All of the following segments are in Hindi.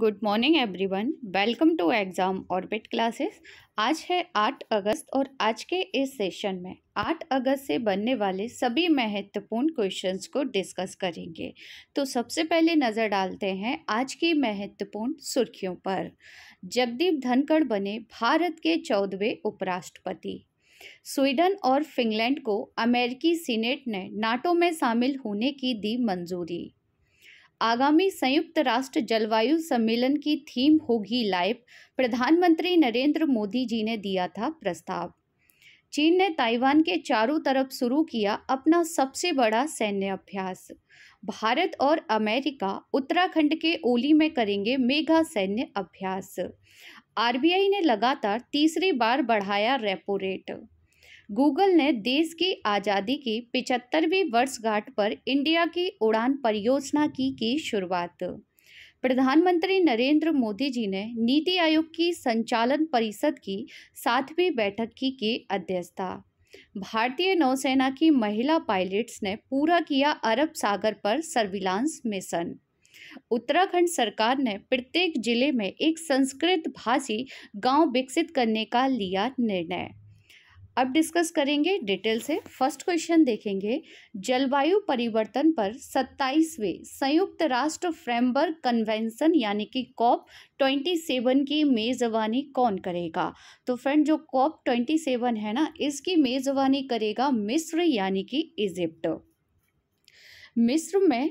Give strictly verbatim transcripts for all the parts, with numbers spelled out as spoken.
Good morning everyone, welcome to exam orbit classes. आज है आठ अगस्त और आज के इस सेशन में आठ अगस्त से बनने वाले सभी महत्वपूर्ण क्वेश्चंस को डिस्कस करेंगे। तो सबसे पहले नज़र डालते हैं आज की महत्वपूर्ण सुर्खियों पर। जगदीप धनखड़ बने भारत के चौदहवें उपराष्ट्रपति। स्वीडन और फिनलैंड को अमेरिकी सीनेट ने नाटो में शामिल होने की दी मंजूरी। आगामी संयुक्त राष्ट्र जलवायु सम्मेलन की थीम होगी लाइव, प्रधानमंत्री नरेंद्र मोदी जी ने दिया था प्रस्ताव। चीन ने ताइवान के चारों तरफ शुरू किया अपना सबसे बड़ा सैन्य अभ्यास। भारत और अमेरिका उत्तराखंड के ओली में करेंगे मेगा सैन्य अभ्यास। आरबीआई ने लगातार तीसरी बार बढ़ाया रेपो रेट। गूगल ने देश की आज़ादी की पिचहत्तरवीं वर्षगांठ पर इंडिया की उड़ान परियोजना की की शुरुआत। प्रधानमंत्री नरेंद्र मोदी जी ने नीति आयोग की संचालन परिषद की सातवीं बैठक की की अध्यक्षता। भारतीय नौसेना की महिला पायलट्स ने पूरा किया अरब सागर पर सर्विलांस मिशन। उत्तराखंड सरकार ने प्रत्येक जिले में एक संस्कृत भाषी गाँव विकसित करने का लिया निर्णय। अब डिस्कस करेंगे डिटेल से। फर्स्ट क्वेश्चन देखेंगे, जलवायु परिवर्तन पर सत्ताईसवें संयुक्त राष्ट्र फ्रेमवर्क कन्वेंशन यानी कि कॉप सत्ताईस की मेज़बानी कौन करेगा। तो फ्रेंड, जो कॉप सत्ताईस है ना, इसकी मेज़बानी करेगा मिस्र यानी कि इजिप्ट। मिस्र में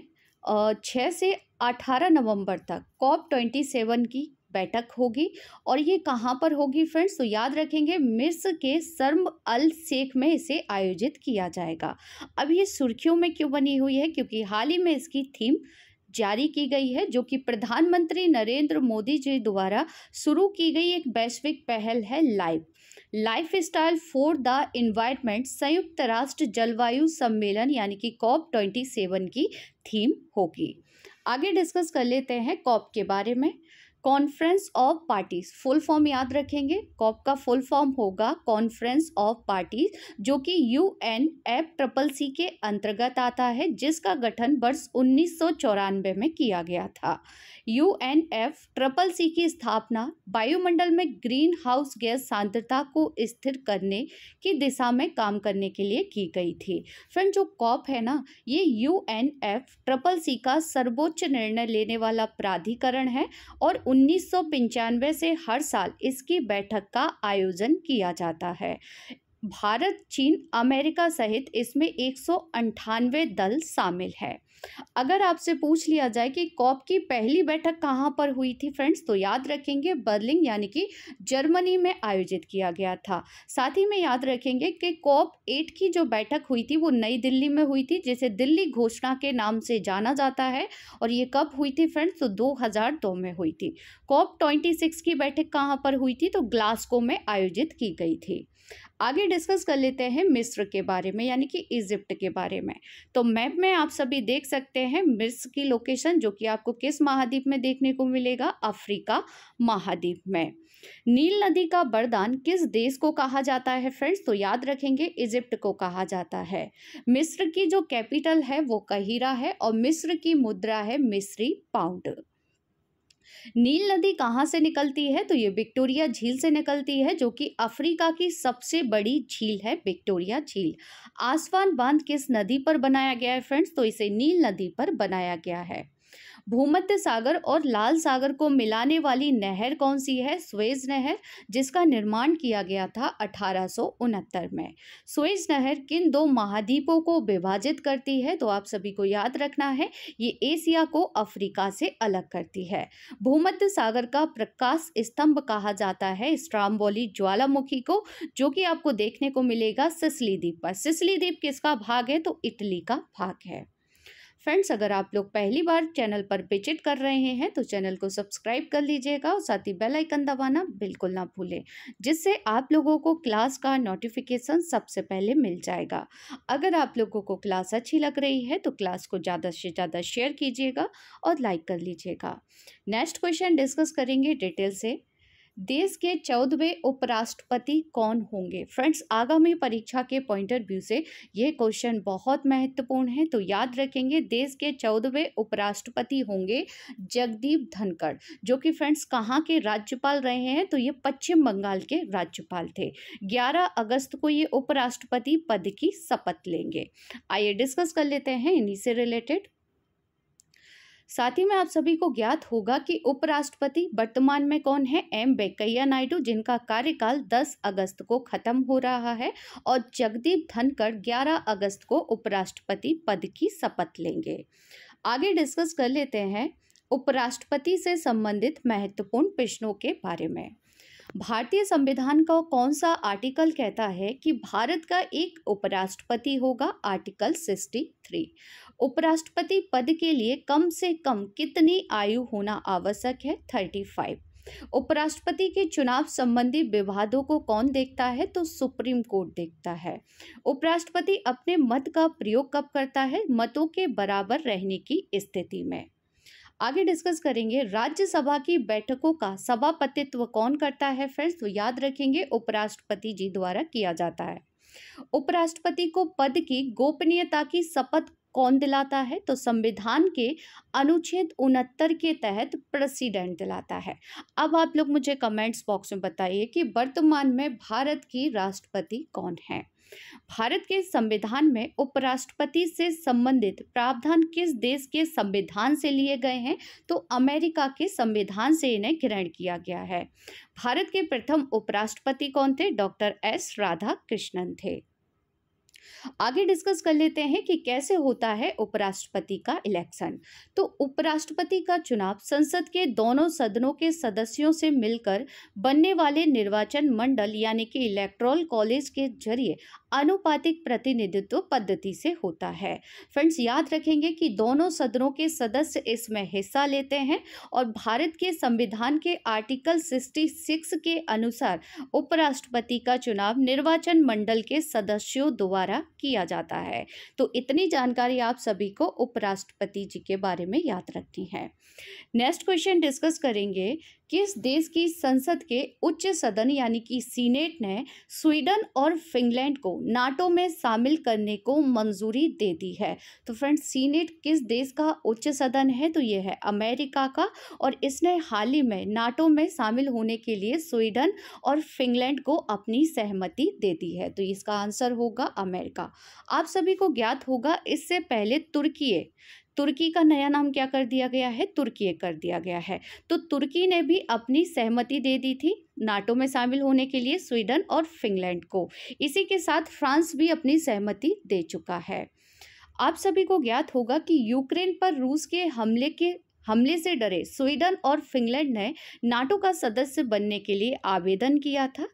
छः से अठारह नवंबर तक कॉप सत्ताईस की बैठक होगी और ये कहाँ पर होगी फ्रेंड्स। तो याद रखेंगे मिस्र के शर्म अल शेख में इसे आयोजित किया जाएगा। अब ये सुर्खियों में क्यों बनी हुई है, क्योंकि हाल ही में इसकी थीम जारी की गई है, जो कि प्रधानमंत्री नरेंद्र मोदी जी द्वारा शुरू की गई एक वैश्विक पहल है life lifestyle for the environment. संयुक्त राष्ट्र जलवायु सम्मेलन यानी कि कॉप सत्ताईस की थीम होगी। आगे डिस्कस कर लेते हैं कॉप के बारे में। Conference of parties, full form याद रखेंगे। कॉप का फुल फॉर्म होगा कॉन्फ्रेंस ऑफ पार्टीज, जो कि U N F triple C के अंतर्गत आता है, जिसका गठन वर्ष उन्नीस सौ चौरानवे में किया गया था। U N F triple C की स्थापना वायुमंडल में ग्रीन हाउस गैस सांद्रता को स्थिर करने की दिशा में काम करने के लिए की गई थी। फ्रेंड, जो कॉप है ना, ये U N F triple C का सर्वोच्च निर्णय लेने वाला प्राधिकरण है और उन्नीस सौ पंचानवे से हर साल इसकी बैठक का आयोजन किया जाता है। भारत, चीन, अमेरिका सहित इसमें एक सौ अंठानवे दल शामिल है। अगर आपसे पूछ लिया जाए कि कॉप की पहली बैठक कहाँ पर हुई थी फ्रेंड्स, तो याद रखेंगे बर्लिन यानी कि जर्मनी में आयोजित किया गया था। साथ ही में याद रखेंगे कि कॉप आठ की जो बैठक हुई थी वो नई दिल्ली में हुई थी, जिसे दिल्ली घोषणा के नाम से जाना जाता है। और ये कब हुई थी फ्रेंड्स, तो दो हज़ार दो में हुई थी। कॉप छब्बीस की बैठक कहाँ पर हुई थी, तो ग्लासगो में आयोजित की गई थी। आगे डिस्कस कर लेते हैं मिस्र के बारे में यानी कि इजिप्ट के बारे में। तो मैप में आप सभी देख सकते हैं मिस्र की लोकेशन, जो कि आपको किस महाद्वीप में देखने को मिलेगा, अफ्रीका महाद्वीप में। नील नदी का वरदान किस देश को कहा जाता है फ्रेंड्स, तो याद रखेंगे इजिप्ट को कहा जाता है। मिस्र की जो कैपिटल है वो काहिरा है और मिस्र की मुद्रा है मिस्री पाउंड। नील नदी कहाँ से निकलती है, तो ये विक्टोरिया झील से निकलती है, जो कि अफ्रीका की सबसे बड़ी झील है विक्टोरिया झील। आसवान बांध किस नदी पर बनाया गया है फ्रेंड्स, तो इसे नील नदी पर बनाया गया है। भूमध्य सागर और लाल सागर को मिलाने वाली नहर कौन सी है, स्वेज नहर, जिसका निर्माण किया गया था अठारह सौ उनहत्तर में। स्वेज नहर किन दो महाद्वीपों को विभाजित करती है, तो आप सभी को याद रखना है ये एशिया को अफ्रीका से अलग करती है। भूमध्य सागर का प्रकाश स्तंभ कहा जाता है स्ट्राम्बोली ज्वालामुखी को, जो कि आपको देखने को मिलेगा सिसिली द्वीप पर। सिसिली द्वीप किसका भाग है, तो इटली का भाग है। फ्रेंड्स, अगर आप लोग पहली बार चैनल पर विजिट कर रहे हैं तो चैनल को सब्सक्राइब कर लीजिएगा और साथ ही बेल आइकन दबाना बिल्कुल ना भूलें, जिससे आप लोगों को क्लास का नोटिफिकेशन सबसे पहले मिल जाएगा। अगर आप लोगों को क्लास अच्छी लग रही है तो क्लास को ज़्यादा से ज़्यादा शेयर कीजिएगा और लाइक कर लीजिएगा। नेक्स्ट क्वेश्चन डिस्कस करेंगे डिटेल से। देश के चौदहवें उपराष्ट्रपति कौन होंगे। फ्रेंड्स, आगामी परीक्षा के पॉइंट ऑफ व्यू से यह क्वेश्चन बहुत महत्वपूर्ण है, तो याद रखेंगे देश के चौदहवें उपराष्ट्रपति होंगे जगदीप धनखड़, जो कि फ्रेंड्स कहाँ के राज्यपाल रहे हैं, तो ये पश्चिम बंगाल के राज्यपाल थे। ग्यारह अगस्त को ये उपराष्ट्रपति पद की शपथ लेंगे। आइए डिस्कस कर लेते हैं इन्हीं से रिलेटेड। साथ ही में आप सभी को ज्ञात होगा कि उपराष्ट्रपति वर्तमान में कौन है, एम वेंकैया नायडू, जिनका कार्यकाल दस अगस्त को खत्म हो रहा है, और जगदीप धनखड़ ग्यारह अगस्त को उपराष्ट्रपति पद की शपथ लेंगे। आगे डिस्कस कर लेते हैं उपराष्ट्रपति से संबंधित महत्वपूर्ण प्रश्नों के बारे में। भारतीय संविधान का कौन सा आर्टिकल कहता है कि भारत का एक उपराष्ट्रपति होगा? आर्टिकल तिरसठ। उपराष्ट्रपति पद के लिए कम से कम कितनी आयु होना आवश्यक है? पैंतीस। उपराष्ट्रपति के चुनाव संबंधी विवादों को कौन देखता है? तो सुप्रीम कोर्ट देखता है। उपराष्ट्रपति अपने मत का प्रयोग कब करता है? मतों के बराबर रहने की स्थिति में। आगे डिस्कस करेंगे राज्यसभा की बैठकों का सभापतित्व कौन करता है? फ्रेंड्स, तो याद रखेंगे उपराष्ट्रपति जी द्वारा किया जाता है। उपराष्ट्रपति को पद की गोपनीयता की शपथ कौन दिलाता है? तो संविधान के अनुच्छेद उनहत्तर के तहत प्रेसिडेंट दिलाता है। अब आप लोग मुझे कमेंट्स बॉक्स में बताइए कि वर्तमान में भारत की राष्ट्रपति कौन है। भारत के संविधान में उपराष्ट्रपति से संबंधित प्रावधान किस देश के संविधान से लिए गए हैं? तो अमेरिका के संविधान से इन्हें ग्रहण किया गया है। भारत के प्रथम उपराष्ट्रपति कौन थे? डॉक्टर एस राधा कृष्णन थे। आगे डिस्कस कर लेते हैं कि कैसे होता है उपराष्ट्रपति का इलेक्शन। तो उपराष्ट्रपति का चुनाव संसद के दोनों सदनों के सदस्यों से मिलकर बनने वाले निर्वाचन मंडल यानी कि इलेक्टोरल कॉलेज के जरिए अनुपातिक प्रतिनिधित्व पद्धति से होता है। फ्रेंड्स, याद रखेंगे कि दोनों सदनों के सदस्य इसमें हिस्सा लेते हैं, और भारत के संविधान के आर्टिकल छियासठ के अनुसार उपराष्ट्रपति का चुनाव निर्वाचन मंडल के सदस्यों द्वारा किया जाता है। तो इतनी जानकारी आप सभी को उपराष्ट्रपति जी के बारे में याद रखनी है। नेक्स्ट क्वेश्चन डिस्कस करेंगे, किस देश की संसद के उच्च सदन यानी कि सीनेट ने स्वीडन और फिनलैंड को नाटो में शामिल करने को मंजूरी दे दी है? तो फ्रेंड्स, सीनेट किस देश का उच्च सदन है? तो यह है अमेरिका का, और इसने हाल ही में नाटो में शामिल होने के लिए स्वीडन और फिनलैंड को अपनी सहमति दे दी है। तो इसका आंसर होगा अमेरिका। आप सभी को ज्ञात होगा इससे पहले तुर्की तुर्की का नया नाम क्या कर दिया गया है? तुर्की कर दिया गया है। तो तुर्की ने भी अपनी सहमति दे दी थी नाटो में शामिल होने के लिए स्वीडन और फिनलैंड को। इसी के साथ फ्रांस भी अपनी सहमति दे चुका है। आप सभी को ज्ञात होगा कि यूक्रेन पर रूस के हमले के हमले से डरे स्वीडन और फिनलैंड ने नाटो का सदस्य बनने के लिए आवेदन किया था।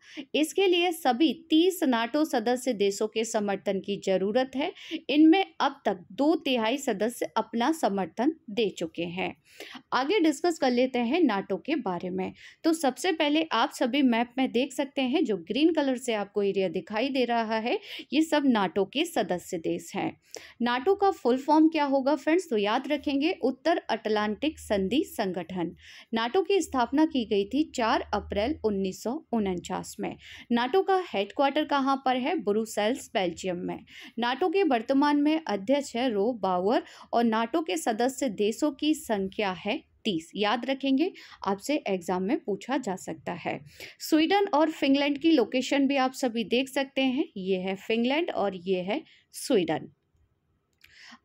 इसके लिए सभी तीस नाटो सदस्य देशों के समर्थन की जरूरत है। इनमें अब तक दो तिहाई सदस्य अपना समर्थन दे चुके हैं। आगे डिस्कस कर लेते हैं नाटो के बारे में। तो सबसे पहले आप सभी मैप में देख सकते हैं, जो ग्रीन कलर से आपको एरिया दिखाई दे रहा है, ये सब नाटो के सदस्य देश हैं। नाटो का फुल फॉर्म क्या होगा? फ्रेंड्स, तो याद रखेंगे उत्तर अटलांटिक संधि संगठन। नाटो की स्थापना की गई थी चार अप्रैल उन्नीस सौ उनचास में। नाटो का हेडक्वार्टर कहां पर है? ब्रुसेल्स, बेल्जियम में। नाटो के वर्तमान में अध्यक्ष है रो बावर, और नाटो के सदस्य देशों की संख्या है तीस। याद रखेंगे, आपसे एग्जाम में पूछा जा सकता है। स्वीडन और फिनलैंड की लोकेशन भी आप सभी देख सकते हैं, ये है फिनलैंड और ये है स्वीडन।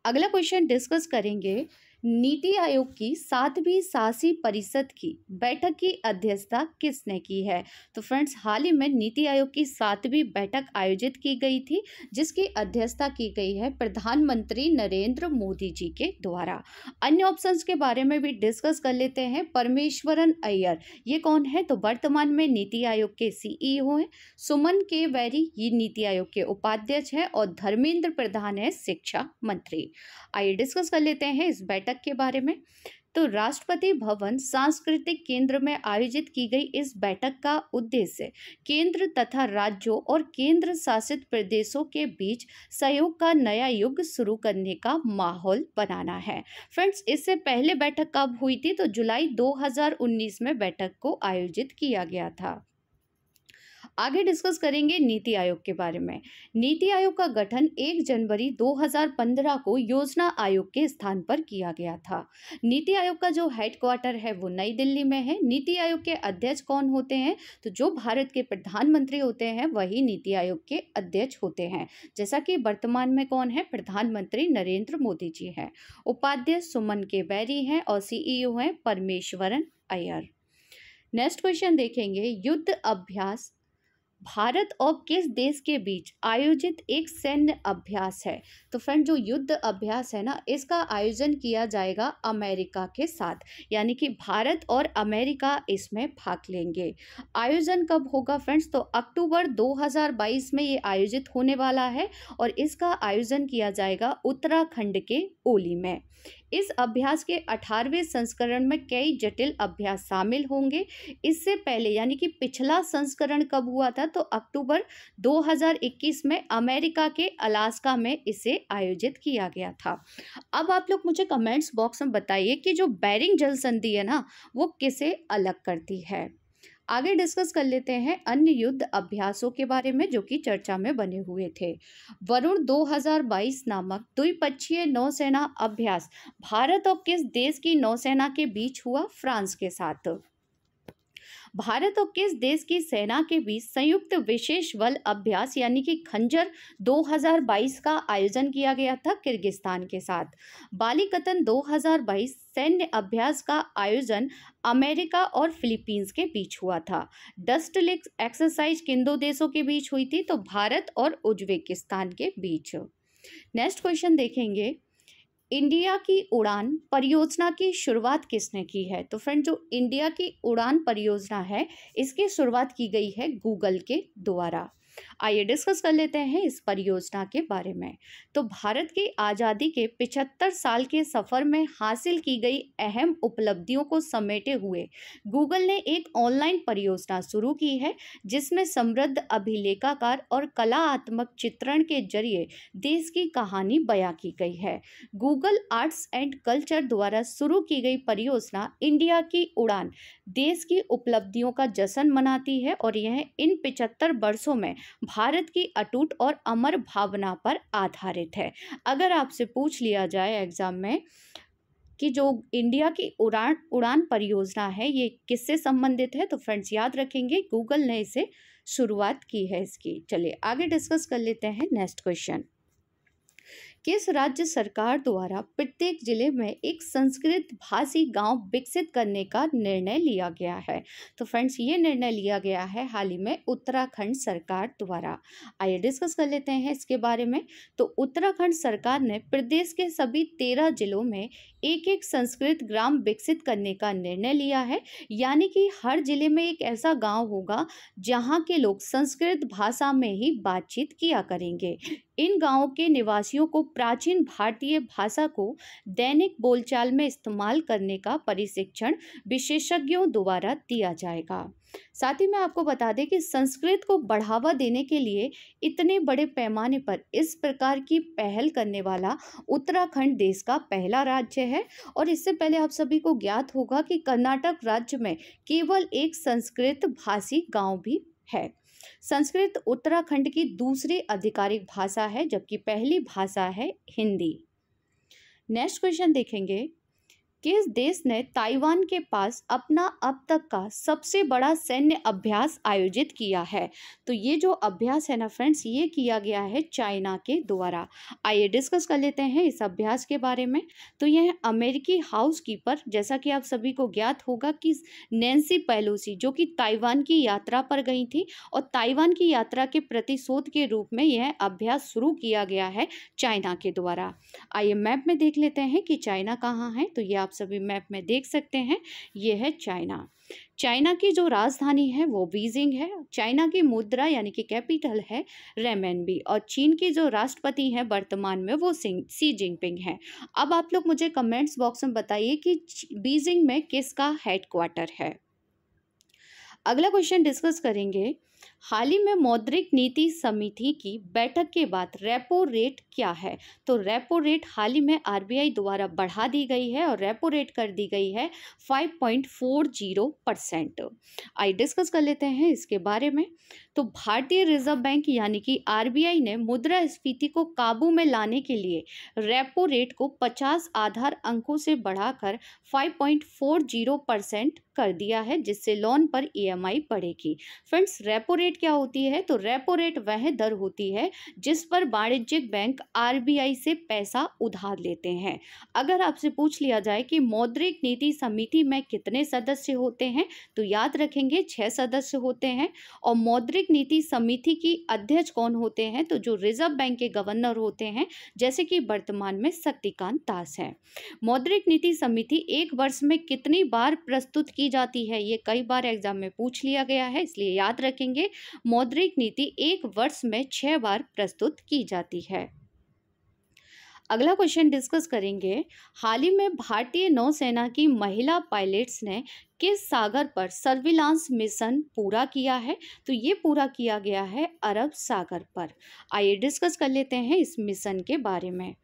अगला क्वेश्चन डिस्कस करेंगे, नीति आयोग की सातवीं शासी परिषद की बैठक की अध्यक्षता किसने की है? तो फ्रेंड्स, हाल ही में नीति आयोग की सातवीं बैठक आयोजित की गई थी, जिसकी अध्यक्षता की गई है प्रधानमंत्री नरेंद्र मोदी जी के द्वारा। अन्य ऑप्शंस के बारे में भी डिस्कस कर लेते हैं। परमेश्वरन अय्यर, ये कौन है? तो वर्तमान में नीति आयोग के सीईओ हैं। सुमन के बैरी, ये नीति आयोग के उपाध्यक्ष हैं, और धर्मेंद्र प्रधान है शिक्षा मंत्री। आइए डिस्कस कर लेते हैं इस बैठक के बारे में। तो राष्ट्रपति भवन सांस्कृतिक केंद्र में आयोजित की गई इस बैठक का उद्देश्य केंद्र तथा राज्यों और केंद्र शासित प्रदेशों के बीच सहयोग का नया युग शुरू करने का माहौल बनाना है। फ्रेंड्स, इससे पहले बैठक कब हुई थी तो जुलाई दो हज़ार उन्नीस में बैठक को आयोजित किया गया था। आगे डिस्कस करेंगे नीति आयोग के बारे में। नीति आयोग का गठन एक जनवरी दो हज़ार पंद्रह को योजना आयोग के स्थान पर किया गया था। नीति आयोग का जो हेडक्वार्टर है वो नई दिल्ली में है। नीति आयोग के अध्यक्ष कौन होते हैं तो जो भारत के प्रधानमंत्री होते हैं वही नीति आयोग के अध्यक्ष होते हैं, जैसा कि वर्तमान में कौन है, प्रधानमंत्री नरेंद्र मोदी जी हैं। उपाध्यक्ष सुमन के बैरी हैं और सीईओ हैं परमेश्वरन अय्यर। नेक्स्ट क्वेश्चन देखेंगे, युद्ध अभ्यास भारत और किस देश के बीच आयोजित एक सैन्य अभ्यास है। तो फ्रेंड, जो युद्ध अभ्यास है ना, इसका आयोजन किया जाएगा अमेरिका के साथ, यानी कि भारत और अमेरिका इसमें भाग लेंगे। आयोजन कब होगा फ्रेंड्स तो अक्टूबर दो हज़ार बाईस में ये आयोजित होने वाला है और इसका आयोजन किया जाएगा उत्तराखंड के ओली में। इस अभ्यास के अठारहवें संस्करण में कई जटिल अभ्यास शामिल होंगे। इससे पहले यानी कि पिछला संस्करण कब हुआ था तो अक्टूबर दो हज़ार इक्कीस में अमेरिका के अलास्का में इसे आयोजित किया गया था। अब आप लोग मुझे कमेंट्स बॉक्स में बताइए कि जो बैरिंग जल संधि है ना वो किसे अलग करती है। आगे डिस्कस कर लेते हैं अन्य युद्ध अभ्यासों के बारे में जो कि चर्चा में बने हुए थे। वरुण दो हज़ार बाईस नामक द्विपक्षीय नौसेना अभ्यास भारत और किस देश की नौसेना के बीच हुआ, फ्रांस के साथ। भारत और किस देश की सेना के बीच संयुक्त विशेष बल अभ्यास यानी कि खंजर दो हज़ार बाईस का आयोजन किया गया था किर्गिस्तान के साथ। बाली कतन दो हज़ार बाईस सैन्य अभ्यास का आयोजन अमेरिका और फिलीपींस के बीच हुआ था। डस्टलिक एक्सरसाइज किन दो देशों के बीच हुई थी तो भारत और उज्बेकिस्तान के बीच। नेक्स्ट क्वेश्चन देखेंगे, इंडिया की उड़ान परियोजना की शुरुआत किसने की है तो फ्रेंड, जो इंडिया की उड़ान परियोजना है इसकी शुरुआत की गई है गूगल के द्वारा। आइए डिस्कस कर लेते हैं इस परियोजना के बारे में। तो भारत की आज़ादी के पिछहत्तर साल के सफ़र में हासिल की गई अहम उपलब्धियों को समेटे हुए गूगल ने एक ऑनलाइन परियोजना शुरू की है जिसमें समृद्ध अभिलेखाकार और कलात्मक चित्रण के जरिए देश की कहानी बयां की गई है। गूगल आर्ट्स एंड कल्चर द्वारा शुरू की गई परियोजना इंडिया की उड़ान देश की उपलब्धियों का जश्न मनाती है और यह इन पिछहत्तर वर्षों में भारत की अटूट और अमर भावना पर आधारित है। अगर आपसे पूछ लिया जाए एग्जाम में कि जो इंडिया की उड़ान उड़ान परियोजना है ये किससे संबंधित है तो फ्रेंड्स याद रखेंगे गूगल ने इसे शुरुआत की है इसकी। चलिए आगे डिस्कस कर लेते हैं नेक्स्ट क्वेश्चन। किस राज्य सरकार द्वारा प्रत्येक जिले में एक संस्कृत भाषी गांव विकसित करने का निर्णय लिया गया है तो फ्रेंड्स ये निर्णय लिया गया है हाल ही में उत्तराखंड सरकार द्वारा। आइए डिस्कस कर लेते हैं इसके बारे में। तो उत्तराखंड सरकार ने प्रदेश के सभी तेरह जिलों में एक एक संस्कृत ग्राम विकसित करने का निर्णय लिया है, यानी कि हर जिले में एक ऐसा गाँव होगा जहाँ के लोग संस्कृत भाषा में ही बातचीत किया करेंगे। इन गाँवों के निवासियों को प्राचीन भारतीय भाषा को दैनिक बोलचाल में इस्तेमाल करने का प्रशिक्षण विशेषज्ञों द्वारा दिया जाएगा। साथ ही मैं आपको बता दें कि संस्कृत को बढ़ावा देने के लिए इतने बड़े पैमाने पर इस प्रकार की पहल करने वाला उत्तराखंड देश का पहला राज्य है। और इससे पहले आप सभी को ज्ञात होगा कि कर्नाटक राज्य में केवल एक संस्कृत भाषी गाँव भी है। संस्कृत उत्तराखंड की दूसरी आधिकारिक भाषा है जबकि पहली भाषा है हिंदी। नेक्स्ट क्वेश्चन देखेंगे, किस देश ने ताइवान के पास अपना अब तक का सबसे बड़ा सैन्य अभ्यास आयोजित किया है तो ये जो अभ्यास है ना फ्रेंड्स ये किया गया है चाइना के द्वारा। आइए डिस्कस कर लेते हैं इस अभ्यास के बारे में। तो यह अमेरिकी हाउस कीपर, जैसा कि आप सभी को ज्ञात होगा कि नैन्सी पेलोसी जो कि ताइवान की यात्रा पर गई थी और ताइवान की यात्रा के प्रतिशोध के रूप में यह अभ्यास शुरू किया गया है चाइना के द्वारा। आइए मैप में देख लेते हैं कि चाइना कहाँ है तो ये सभी मैप में देख सकते हैं, ये है चाइना। चाइना की जो राजधानी है वो बीजिंग है। चाइना की मुद्रा यानी कि कैपिटल है रेमेनबी, और चीन के जो राष्ट्रपति हैं वर्तमान में वो सी जिनपिंग हैं। अब आप लोग मुझे कमेंट्स बॉक्स में बताइए कि बीजिंग में किसका हेड क्वार्टर है। अगला क्वेश्चन डिस्कस करेंगे, हाल ही में मौद्रिक नीति समिति की बैठक के बाद रेपो रेट क्या है। तो रेपो रेट हाल ही में आरबीआई द्वारा बढ़ा दी गई है और रेपो रेट कर दी गई है पाँच पॉइंट चार शून्य परसेंट। आई डिस्कस कर लेते हैं इसके बारे में। तो भारतीय रिजर्व बैंक यानी कि आरबीआई ने मुद्रास्फीति को काबू में लाने के लिए रेपो रेट को पचास आधार अंकों से बढ़ाकर पाँच पॉइंट चार शून्य परसेंट कर दिया है, जिससे लोन पर ईएमआई बढ़ेगी। फ्रेंड्स, रेपो रेट क्या होती है? तो रेपो रेट वह दर होती है जिस पर वाणिज्यिक बैंक आरबीआई से पैसा उधार लेते हैं। अगर आपसे पूछ लिया जाए कि मौद्रिक नीति समिति में कितने सदस्य होते हैं, तो याद रखेंगे छह सदस्य होते हैं। और मौद्रिक नीति समिति की अध्यक्ष कौन होते हैं? तो जो रिजर्व बैंक के गवर्नर होते हैं, जैसे कि वर्तमान में शक्तिकांत दास है। मौद्रिक नीति समिति एक वर्ष में कितनी बार प्रस्तुत की जाती है? ये कई बार एग्जाम में पूछ लिया गया है, इसलिए याद रखेंगे मौद्रिक नीति एक वर्ष में छह बार प्रस्तुत की जाती है। अगला क्वेश्चन डिस्कस करेंगे, हाल ही में भारतीय नौसेना की महिला पायलट्स ने किस सागर पर सर्विलांस मिशन पूरा किया है? तो ये पूरा किया गया है अरब सागर पर। आइए डिस्कस कर लेते हैं इस मिशन के बारे में।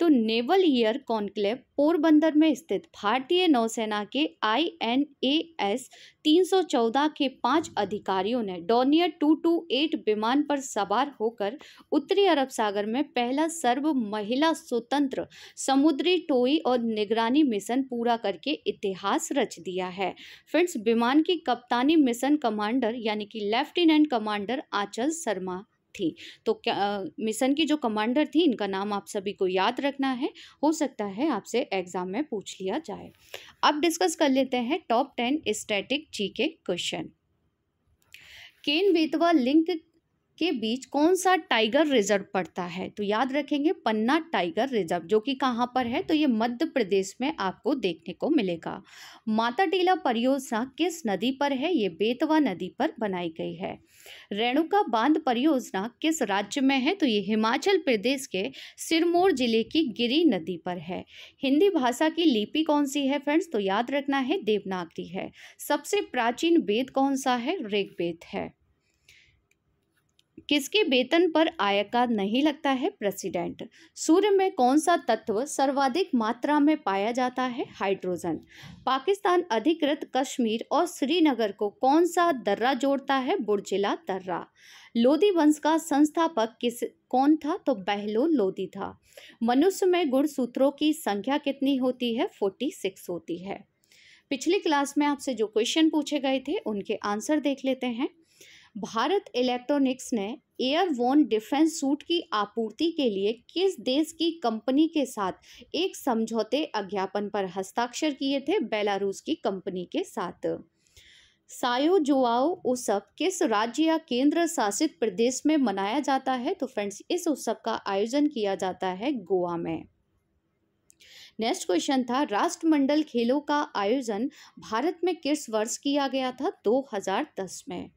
तो नेवल ईयर कॉन्क्लेव पोरबंदर में स्थित भारतीय नौसेना के आई एन ए एस तीन सौ चौदह के पाँच अधिकारियों ने डॉर्नियर दो सौ अट्ठाईस विमान पर सवार होकर उत्तरी अरब सागर में पहला सर्व महिला स्वतंत्र समुद्री टोई और निगरानी मिशन पूरा करके इतिहास रच दिया है। फ्रेंड्स, विमान की कप्तानी मिशन कमांडर यानी कि लेफ्टिनेंट कमांडर आंचल शर्मा थी। तो क्या, आ, मिशन की जो कमांडर थी, इनका नाम आप सभी को याद रखना है, हो सकता है आपसे एग्जाम में पूछ लिया जाए। अब डिस्कस कर लेते हैं top ten static GK question. Ken Betwa link के बीच कौन सा टाइगर रिजर्व पड़ता है? तो याद रखेंगे पन्ना टाइगर रिजर्व, जो कि कहाँ पर है? तो ये मध्य प्रदेश में आपको देखने को मिलेगा। माता टीला परियोजना किस नदी पर है? ये बेतवा नदी पर बनाई गई है। रेणुका बांध परियोजना किस राज्य में है? तो ये हिमाचल प्रदेश के सिरमौर जिले की गिरी नदी पर है। हिंदी भाषा की लिपि कौन सी है फ्रेंड्स? तो याद रखना है देवनागरी है। सबसे प्राचीन वेद कौन सा है? ऋग्वेद है। किसके वेतन पर आयकर नहीं लगता है? प्रेसिडेंट। सूर्य में कौन सा तत्व सर्वाधिक मात्रा में पाया जाता है? हाइड्रोजन। पाकिस्तान अधिकृत कश्मीर और श्रीनगर को कौन सा दर्रा जोड़ता है? बुर्जिला दर्रा। लोधी वंश का संस्थापक किस कौन था? तो बहलोल लोधी था। मनुष्य में गुणसूत्रों की संख्या कितनी होती है? छियालीस होती है। पिछली क्लास में आपसे जो क्वेश्चन पूछे गए थे उनके आंसर देख लेते हैं। भारत इलेक्ट्रॉनिक्स ने एयरवॉर्न डिफेंस सूट की आपूर्ति के लिए किस देश की कंपनी के साथ एक समझौते ज्ञापन पर हस्ताक्षर किए थे? बेलारूस की कंपनी के साथ। सायो जोआओ उत्सव किस राज्य या केंद्र शासित प्रदेश में मनाया जाता है? तो फ्रेंड्स, इस उत्सव का आयोजन किया जाता है गोवा में। नेक्स्ट क्वेश्चन था, राष्ट्रमंडल खेलों का आयोजन भारत में किस वर्ष किया गया था? दो हज़ार दस में।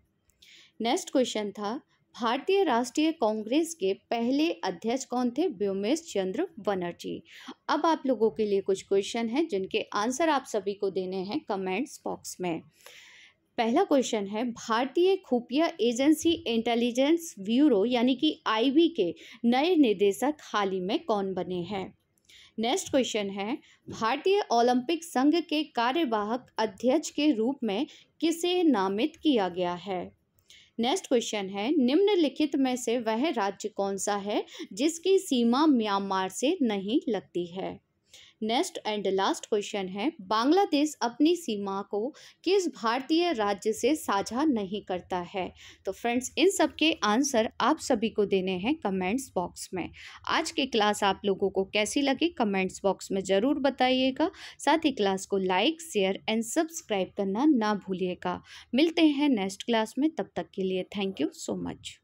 नेक्स्ट क्वेश्चन था, भारतीय राष्ट्रीय कांग्रेस के पहले अध्यक्ष कौन थे? व्योमेश चंद्र बनर्जी। अब आप लोगों के लिए कुछ क्वेश्चन हैं जिनके आंसर आप सभी को देने हैं कमेंट्स बॉक्स में। पहला क्वेश्चन है, भारतीय खुफिया एजेंसी इंटेलिजेंस ब्यूरो यानी कि आईबी के नए निदेशक हाल ही में कौन बने हैं? नेक्स्ट क्वेश्चन है, भारतीय ओलंपिक संघ के कार्यवाहक अध्यक्ष के रूप में किसे नामित किया गया है? नेक्स्ट क्वेश्चन है, निम्नलिखित में से वह राज्य कौन सा है जिसकी सीमा म्यांमार से नहीं लगती है? नेक्स्ट एंड लास्ट क्वेश्चन है, बांग्लादेश अपनी सीमा को किस भारतीय राज्य से साझा नहीं करता है? तो फ्रेंड्स, इन सब के आंसर आप सभी को देने हैं कमेंट्स बॉक्स में। आज की क्लास आप लोगों को कैसी लगी कमेंट्स बॉक्स में ज़रूर बताइएगा। साथ ही क्लास को लाइक शेयर एंड सब्सक्राइब करना ना भूलिएगा। मिलते हैं नेक्स्ट क्लास में, तब तक के लिए थैंक यू सो मच।